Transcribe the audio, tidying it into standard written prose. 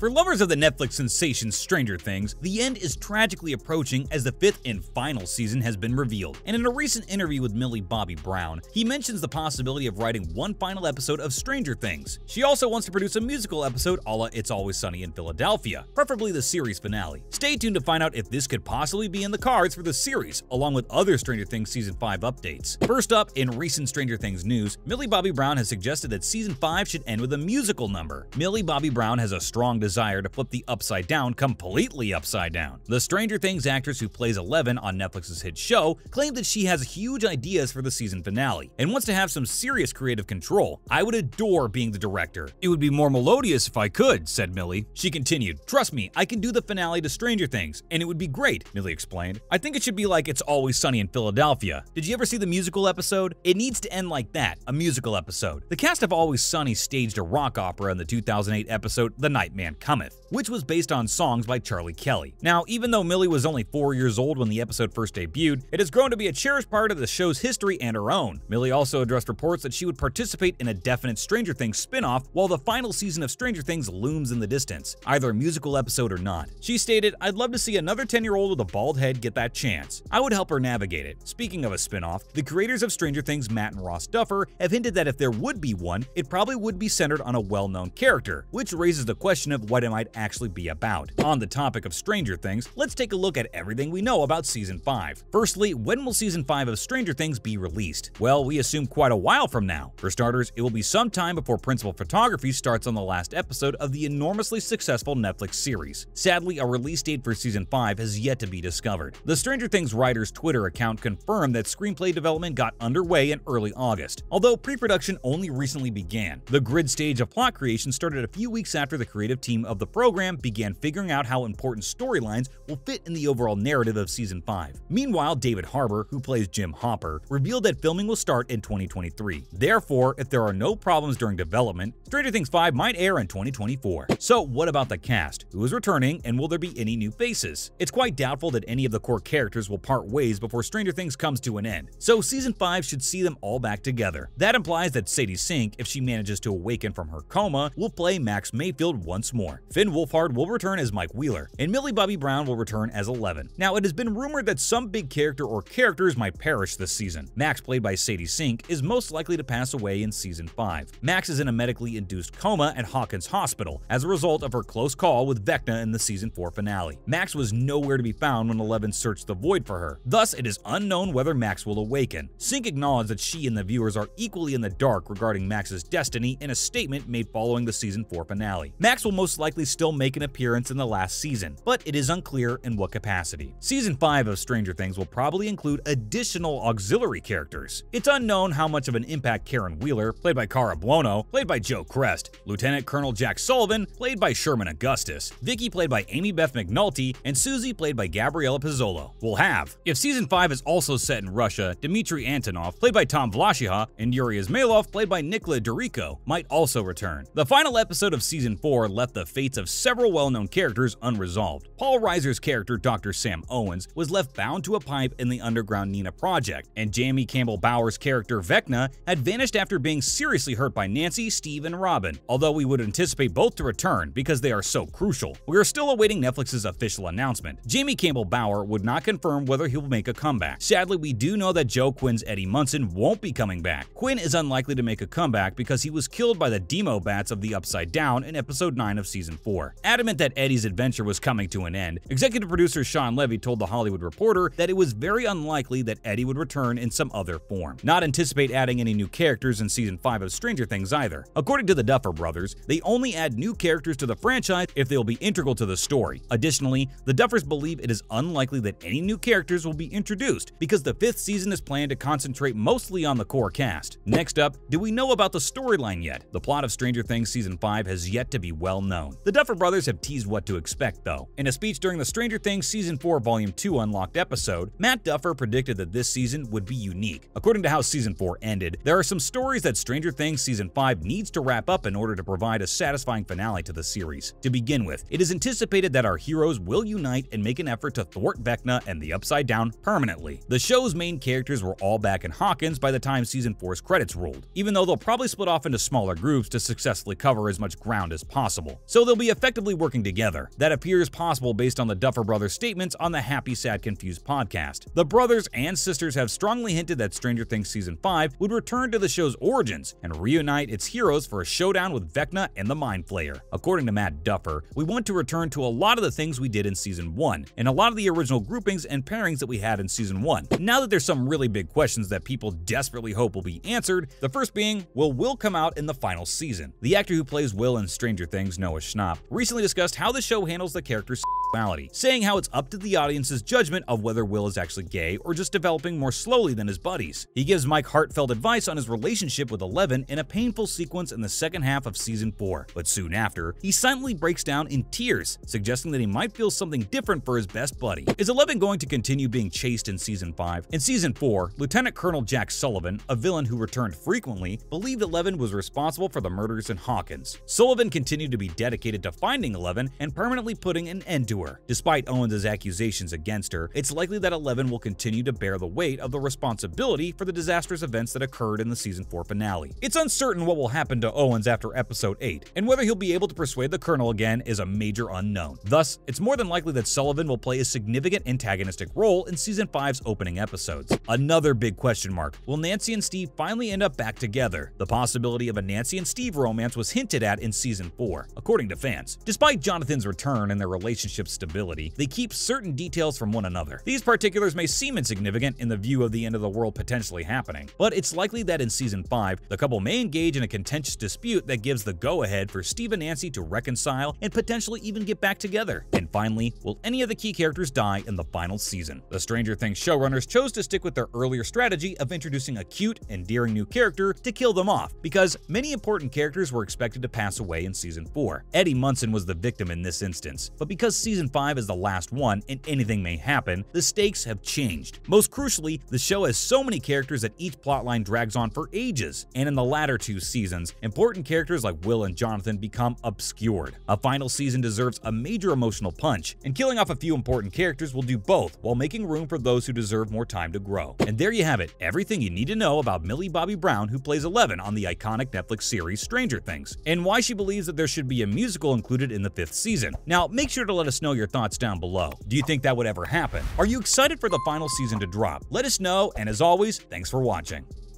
For lovers of the Netflix sensation Stranger Things, the end is tragically approaching as the fifth and final season has been revealed, and in a recent interview with Millie Bobby Brown, he mentions the possibility of writing one final episode of Stranger Things. She also wants to produce a musical episode a la It's Always Sunny in Philadelphia, preferably the series finale. Stay tuned to find out if this could possibly be in the cards for the series, along with other Stranger Things Season 5 updates. First up, in recent Stranger Things news, Millie Bobby Brown has suggested that Season 5 should end with a musical number. Millie Bobby Brown has a strong desire to flip the Upside Down completely upside down. The Stranger Things actress who plays Eleven on Netflix's hit show claimed that she has huge ideas for the season finale and wants to have some serious creative control. "I would adore being the director. It would be more melodious if I could," said Millie. She continued, "Trust me, I can do the finale to Stranger Things, and it would be great," Millie explained. "I think it should be like It's Always Sunny in Philadelphia. Did you ever see the musical episode? It needs to end like that, a musical episode." The cast of Always Sunny staged a rock opera in the 2008 episode The Night Man Cometh, which was based on songs by Charlie Kelly. Now, even though Millie was only 4 years old when the episode first debuted, it has grown to be a cherished part of the show's history and her own. Millie also addressed reports that she would participate in a definite Stranger Things spin-off while the final season of Stranger Things looms in the distance, either a musical episode or not. She stated, "I'd love to see another 10-year-old with a bald head get that chance. I would help her navigate it." Speaking of a spin-off, the creators of Stranger Things, Matt and Ross Duffer, have hinted that if there would be one, it probably would be centered on a well-known character, which raises the question of what it might actually be about. On the topic of Stranger Things, let's take a look at everything we know about Season 5. Firstly, when will Season 5 of Stranger Things be released? Well, we assume quite a while from now. For starters, it will be some time before principal photography starts on the last episode of the enormously successful Netflix series. Sadly, a release date for Season 5 has yet to be discovered. The Stranger Things writer's Twitter account confirmed that screenplay development got underway in early August, although pre-production only recently began. The grid stage of plot creation started a few weeks after the creative team of the program began figuring out how important storylines will fit in the overall narrative of Season 5. Meanwhile, David Harbour, who plays Jim Hopper, revealed that filming will start in 2023. Therefore, if there are no problems during development, Stranger Things 5 might air in 2024. So what about the cast? Who is returning, and will there be any new faces? It's quite doubtful that any of the core characters will part ways before Stranger Things comes to an end, so Season 5 should see them all back together. That implies that Sadie Sink, if she manages to awaken from her coma, will play Max Mayfield once more. Finn Wolfhard will return as Mike Wheeler, and Millie Bobby Brown will return as Eleven. Now, it has been rumored that some big character or characters might perish this season. Max, played by Sadie Sink, is most likely to pass away in Season 5. Max is in a medically induced coma at Hawkins Hospital as a result of her close call with Vecna in the Season 4 finale. Max was nowhere to be found when Eleven searched the void for her, thus it is unknown whether Max will awaken. Sink acknowledged that she and the viewers are equally in the dark regarding Max's destiny in a statement made following the Season 4 finale. Max will most likely still make an appearance in the last season, but it is unclear in what capacity. Season 5 of Stranger Things will probably include additional auxiliary characters. It's unknown how much of an impact Karen Wheeler, played by Cara Buono, played by Joe Crest, Lieutenant Colonel Jack Sullivan, played by Sherman Augustus, Vicky, played by Amy Beth McNulty, and Susie, played by Gabriella Pizzolo, will have. If Season 5 is also set in Russia, Dmitry Antonov, played by Tom Vlashiha, and Yuri Ismailov, played by Nikola Derico, might also return. The final episode of Season 4 left the fates of several well-known characters unresolved. Paul Reiser's character, Dr. Sam Owens, was left bound to a pipe in the underground Nina Project, and Jamie Campbell Bower's character, Vecna, had vanished after being seriously hurt by Nancy, Steve, and Robin, although we would anticipate both to return because they are so crucial. We are still awaiting Netflix's official announcement. Jamie Campbell Bower would not confirm whether he will make a comeback. Sadly, we do know that Joe Quinn's Eddie Munson won't be coming back. Quinn is unlikely to make a comeback because he was killed by the Demo Bats of the Upside Down in Episode 9 of Season 4. Adamant that Eddie's adventure was coming to an end, executive producer Sean Levy told The Hollywood Reporter that it was very unlikely that Eddie would return in some other form. Not anticipate adding any new characters in Season 5 of Stranger Things either. According to the Duffer brothers, they only add new characters to the franchise if they will be integral to the story. Additionally, the Duffers believe it is unlikely that any new characters will be introduced because the fifth season is planned to concentrate mostly on the core cast. Next up, do we know about the storyline yet? The plot of Stranger Things Season 5 has yet to be well known. The Duffer brothers have teased what to expect, though. In a speech during the Stranger Things Season 4 Volume 2 Unlocked episode, Matt Duffer predicted that this season would be unique. According to how Season 4 ended, there are some stories that Stranger Things Season 5 needs to wrap up in order to provide a satisfying finale to the series. To begin with, it is anticipated that our heroes will unite and make an effort to thwart Vecna and the Upside Down permanently. The show's main characters were all back in Hawkins by the time Season 4's credits rolled, even though they'll probably split off into smaller groups to successfully cover as much ground as possible. so they'll be effectively working together. That appears possible based on the Duffer brothers' statements on the Happy, Sad, Confused podcast. The brothers and sisters have strongly hinted that Stranger Things Season 5 would return to the show's origins and reunite its heroes for a showdown with Vecna and the Mind Flayer. According to Matt Duffer, we want to return to a lot of the things we did in Season 1, and a lot of the original groupings and pairings that we had in Season 1. Now that there's some really big questions that people desperately hope will be answered, the first being, will Will come out in the final season? The actor who plays Will in Stranger Things, Noah Schnapp, recently discussed how the show handles the character's sexuality, saying how it's up to the audience's judgment of whether Will is actually gay or just developing more slowly than his buddies. He gives Mike heartfelt advice on his relationship with Eleven in a painful sequence in the second half of Season 4, but soon after, he silently breaks down in tears, suggesting that he might feel something different for his best buddy. Is Eleven going to continue being chased in Season 5? In Season 4, Lieutenant Colonel Jack Sullivan, a villain who returned frequently, believed Eleven was responsible for the murders in Hawkins. Sullivan continued to be dedicated to finding Eleven and permanently putting an end to her. Despite Owens' accusations against her, it's likely that Eleven will continue to bear the weight of the responsibility for the disastrous events that occurred in the Season 4 finale. It's uncertain what will happen to Owens after Episode 8, and whether he'll be able to persuade the Colonel again is a major unknown. Thus, it's more than likely that Sullivan will play a significant antagonistic role in Season 5's opening episodes. Another big question mark, will Nancy and Steve finally end up back together? The possibility of a Nancy and Steve romance was hinted at in Season 4, according to fans. Despite Jonathan's return and their relationship's stability, they keep certain details from one another. These particulars may seem insignificant in the view of the end of the world potentially happening, but it's likely that in Season 5, the couple may engage in a contentious dispute that gives the go-ahead for Steve and Nancy to reconcile and potentially even get back together. And finally, will any of the key characters die in the final season? The Stranger Things showrunners chose to stick with their earlier strategy of introducing a cute, endearing new character to kill them off, because many important characters were expected to pass away in Season 4. Eddie Munson was the victim in this instance, but because Season 5 is the last one and anything may happen, the stakes have changed. Most crucially, the show has so many characters that each plotline drags on for ages, and in the latter two seasons, important characters like Will and Jonathan become obscured. A final season deserves a major emotional punch, and killing off a few important characters will do both while making room for those who deserve more time to grow. And there you have it, everything you need to know about Millie Bobby Brown, who plays Eleven on the iconic Netflix series Stranger Things, and why she believes that there should be a musical included in the 5th season. Now, make sure to let us know your thoughts down below. Do you think that would ever happen? Are you excited for the final season to drop? Let us know, and as always, thanks for watching.